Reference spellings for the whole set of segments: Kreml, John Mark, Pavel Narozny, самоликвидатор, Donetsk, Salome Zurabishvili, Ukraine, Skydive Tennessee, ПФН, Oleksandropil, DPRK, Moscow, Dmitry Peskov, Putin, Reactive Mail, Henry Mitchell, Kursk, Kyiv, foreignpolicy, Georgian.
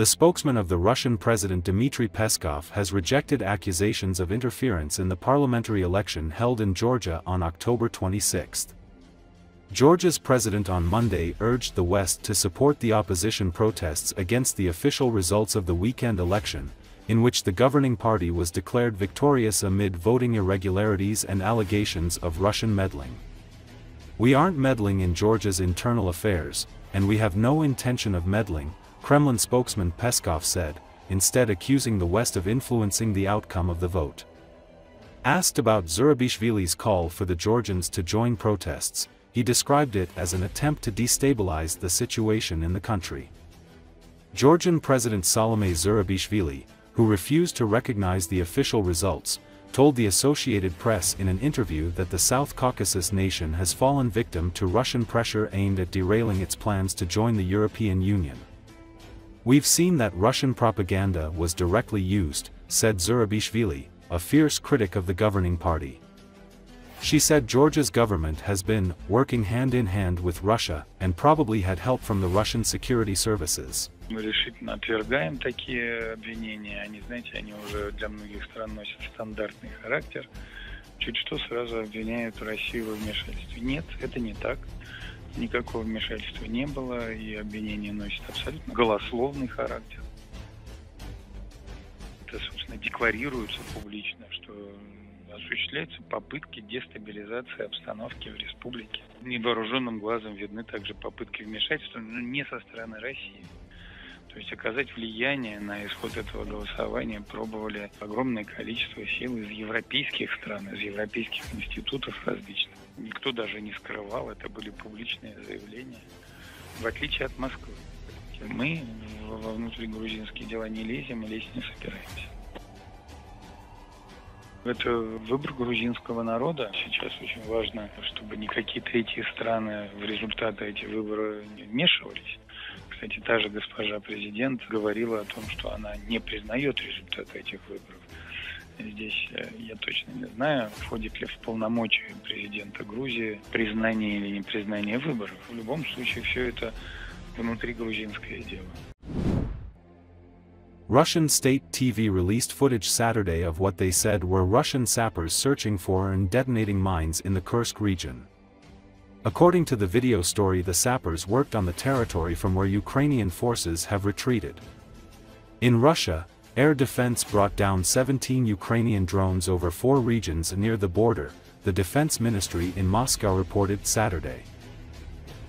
The spokesman of the Russian President Dmitry Peskov has rejected accusations of interference in the parliamentary election held in Georgia on October 26. Georgia's president on Monday urged the West to support the opposition protests against the official results of the weekend election, in which the governing party was declared victorious amid voting irregularities and allegations of Russian meddling. "We aren't meddling in Georgia's internal affairs, and we have no intention of meddling," Kremlin spokesman Peskov said, instead accusing the West of influencing the outcome of the vote. Asked about Zurabishvili's call for the Georgians to join protests, he described it as an attempt to destabilize the situation in the country. Georgian President Salome Zurabishvili, who refused to recognize the official results, told the Associated Press in an interview that the South Caucasus nation has fallen victim to Russian pressure aimed at derailing its plans to join the European Union. "We've seen that Russian propaganda was directly used," said Zurabishvili, a fierce critic of the governing party. She said Georgia's government has been working hand-in-hand with Russia and probably had help from the Russian security services. Мы решительно отвергаем такие обвинения. Они, знаете, они уже для многих стран носят стандартный характер. Чуть что сразу обвиняют Россию во вмешательстве. Нет, это не так. Никакого вмешательства не было, и обвинения носят абсолютно голословный характер. Это, собственно, декларируется публично, что осуществляются попытки дестабилизации обстановки в республике. Невооруженным глазом видны также попытки вмешательства, но не со стороны России. То есть оказать влияние на исход этого голосования пробовали огромное количество сил из европейских стран, из европейских институтов различных. Никто даже не скрывал, это были публичные заявления, в отличие от Москвы. Мы во внутригрузинские дела не лезем и лезть не собираемся. Это выбор грузинского народа. Сейчас очень важно, чтобы никакие третьи страны в результаты этих выборов не вмешивались. Кстати, та же госпожа президент говорила о том, что она не признает результаты этих выборов. Здесь я точно не знаю, входит ли в полномочия президента Грузии признание или непризнание выборов. В любом случае, все это внутригрузинское дело. Russian state TV released footage Saturday of what they said were Russian sappers searching for and detonating mines in the Kursk region. According to the video story, the sappers worked on the territory from where Ukrainian forces have retreated. In Russia, air defense brought down 17 Ukrainian drones over 4 regions near the border, the Defense Ministry in Moscow reported Saturday.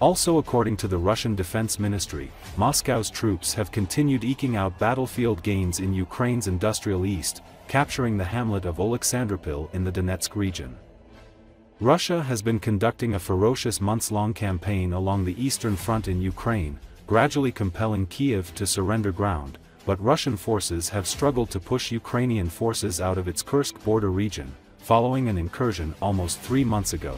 Also, according to the Russian Defense Ministry, Moscow's troops have continued eking out battlefield gains in Ukraine's industrial east, capturing the hamlet of Oleksandropil in the Donetsk region. Russia has been conducting a ferocious months-long campaign along the eastern front in Ukraine, gradually compelling Kyiv to surrender ground, but Russian forces have struggled to push Ukrainian forces out of its Kursk border region, following an incursion almost 3 months ago.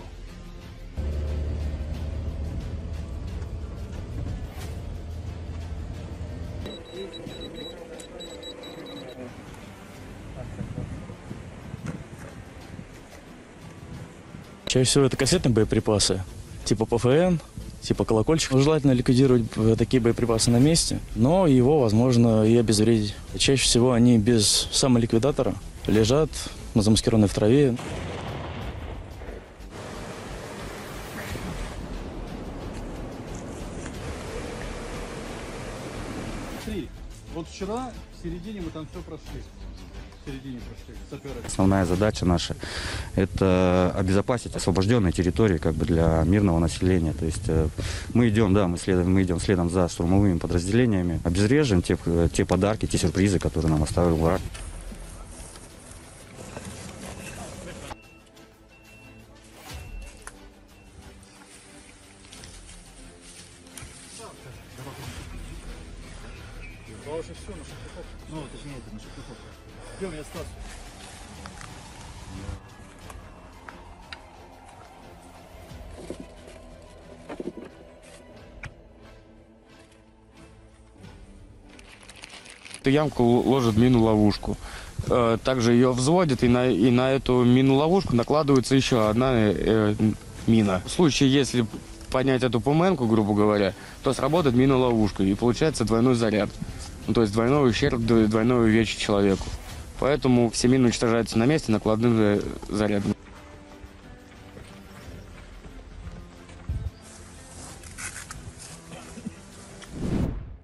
Чаще всего это кассетные боеприпасы, типа ПФН, типа колокольчик. Желательно ликвидировать такие боеприпасы на месте, но его, возможно, и обезвредить. Чаще всего они без самоликвидатора лежат, замаскированные в траве. Смотри, вот вчера в середине мы там все прошли. Основная задача наша – это обезопасить освобожденные территории как бы для мирного населения. То есть мы идем, да, мы идем следом за штурмовыми подразделениями, обезвреживаем те подарки, те сюрпризы, которые нам оставил враг. Эту ямку ложат мину-ловушку. Также ее взводят, и на эту мину-ловушку накладывается еще одна мина. В случае, если поднять эту пуменку, грубо говоря, то сработает мина-ловушка, и получается двойной заряд. Ну, то есть двойной ущерб, двойной увечье человеку. Поэтому все мины уничтожаются на месте накладным зарядом.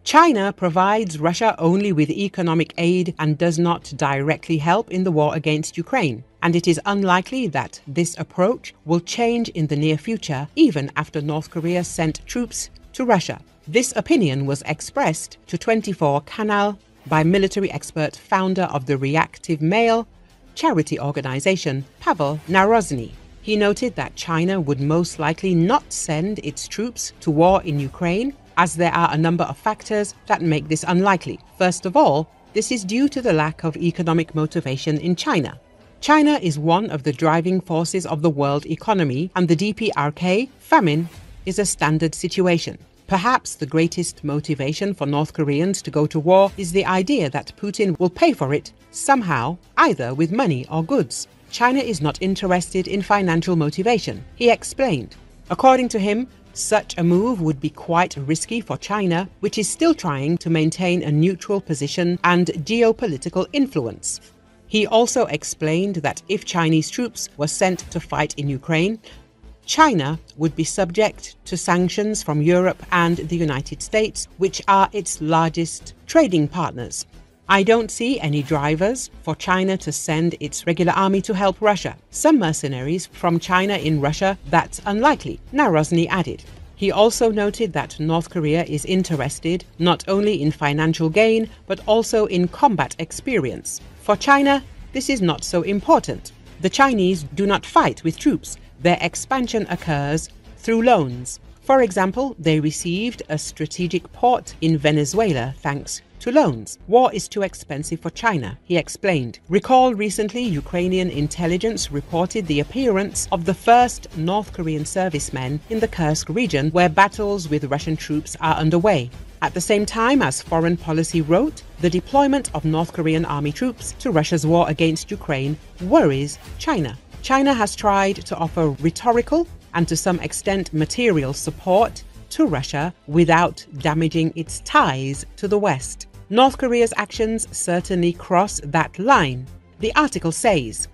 China provides Russia only with economic aid and does not directly help in the war against Ukraine. And it is unlikely that this approach will change in the near future, even after North Korea sent troops to Russia. This opinion was expressed to 24 Canal by military expert, founder of the Reactive Mail charity organization, Pavel Narozny. He noted that China would most likely not send its troops to war in Ukraine, as there are a number of factors that make this unlikely. First of all, this is due to the lack of economic motivation in China. China is one of the driving forces of the world economy, and the DPRK famine is a standard situation. Perhaps the greatest motivation for North Koreans to go to war is the idea that Putin will pay for it somehow, either with money or goods. China is not interested in financial motivation, he explained. According to him, such a move would be quite risky for China, which is still trying to maintain a neutral position and geopolitical influence. He also explained that if Chinese troops were sent to fight in Ukraine, China would be subject to sanctions from Europe and the United States, which are its largest trading partners. I don't see any drivers for China to send its regular army to help Russia. Some mercenaries from China in Russia, that's unlikely, Narozny added. He also noted that North Korea is interested not only in financial gain, but also in combat experience. For China, this is not so important. The Chinese do not fight with troops. Their expansion occurs through loans. For example, they received a strategic port in Venezuela thanks to loans. War is too expensive for China, he explained. Recall recently Ukrainian intelligence reported the appearance of the first North Korean servicemen in the Kursk region, where battles with Russian troops are underway. At the same time, as Foreign Policy wrote, the deployment of North Korean army troops to Russia's war against Ukraine worries China. China has tried to offer rhetorical and to some extent material support to Russia without damaging its ties to the West. North Korea's actions certainly cross that line, the article says.